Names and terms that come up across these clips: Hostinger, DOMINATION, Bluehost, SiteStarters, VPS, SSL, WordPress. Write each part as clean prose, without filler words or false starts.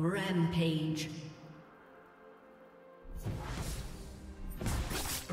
Rampage.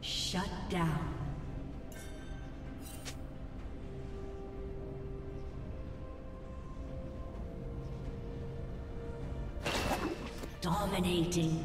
Shut down. Dominating.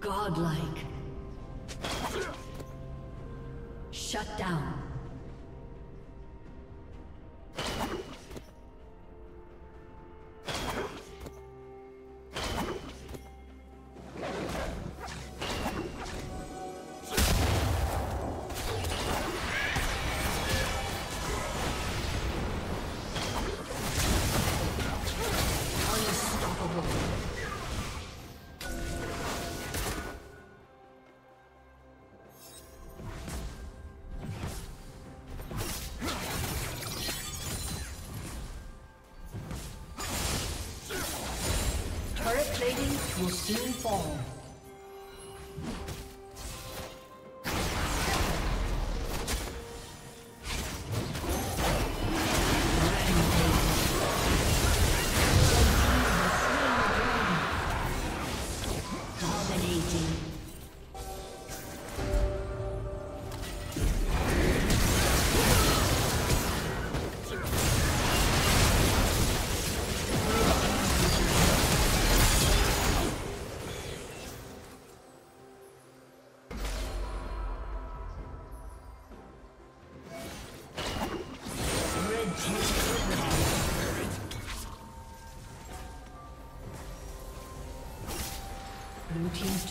Godlike. Shut down. Will soon fall. Blue team's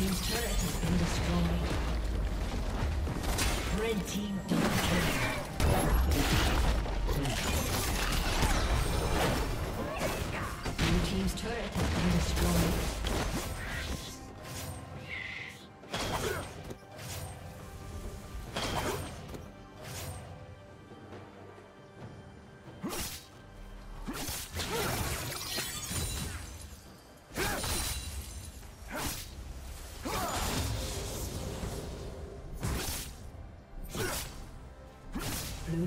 team's turret has been destroyed. Red team double kill. Blue team's turret has been destroyed. Blue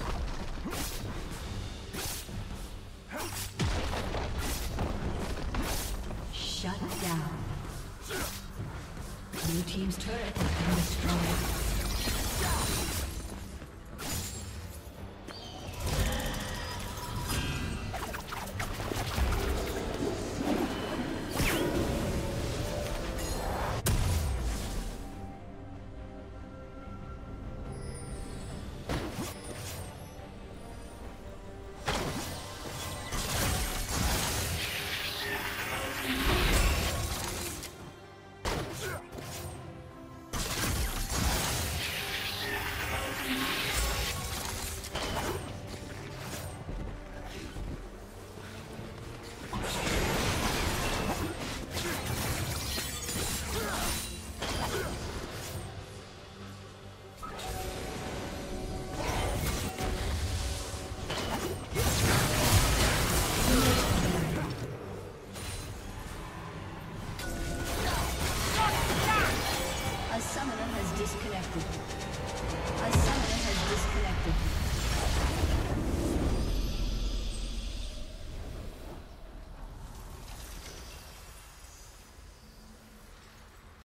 Shut down. Blue team's turret has been destroyed. A summoner has disconnected.